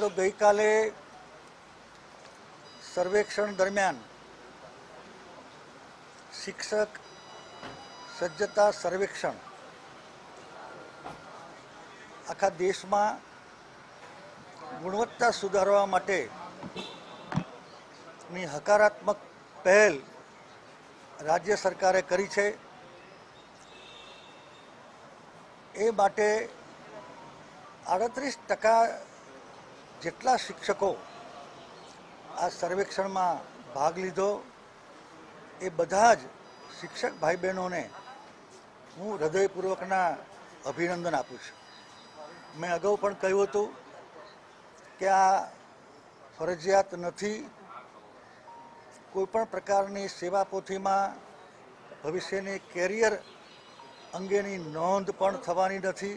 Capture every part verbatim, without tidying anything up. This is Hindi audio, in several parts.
મિત્રો ગઈકાલે સર્વેક્ષણ દરમિયાન શિક્ષક સજ્જતા સર્વેક્ષણ આખા દેશમાં ગુણવત્તા સુધારવા માટેની હકારાત્મક પહેલ राज्य सरकारे करी छे। ए माटे अड़तरीस टका जेटला शिक्षकों आ सर्वेक्षण में भाग लीधो। ए बधाज शिक्षक भाई बहनों ने हूँ हृदयपूर्वकना अभिनंदन आपू छूं। मैं अगाऊ पण कह्युं हतुं के आ फरजियात नथी। कोईपण प्रकारनी सेवा पोथी में भविष्य ने केरियर अंगेनी नोंध पण थवानी नथी।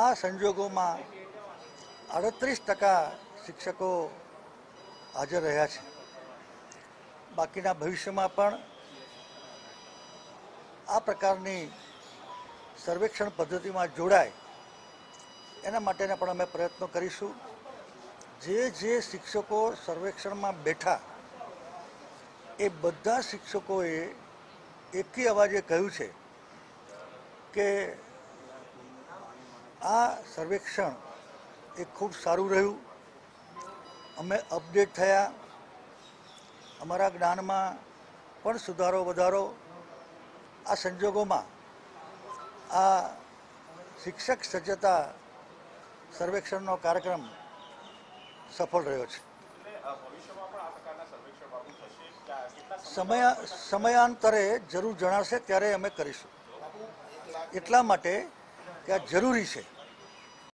आ संजोगों में अड़तरीस टका शिक्षकों हाजर रह्या छे। बाकीना भविष्य में पण आ प्रकारनी सर्वेक्षण पद्धति में जोड़ाय एना माटेना पण अमे प्रयत्नो करीशुं। जे जे शिक्षकों सर्वेक्षण में बैठा ए बधा शिक्षकों एक ही अवाजे कह्युं छे के आ सर्वेक्षण ए खूब सारूँ रह्युं। अमे अपडेट थया, अमरा ज्ञान में पण सुधारो वधारो। आ संजोगों में आ शिक्षक सज्जता सर्वेक्षण नो कार्यक्रम सफल रह्यो छे। समय समयांतरे जरूर जणाशे त्यारे अमे करीशुं, एटला माटे के आ जरूरी छे।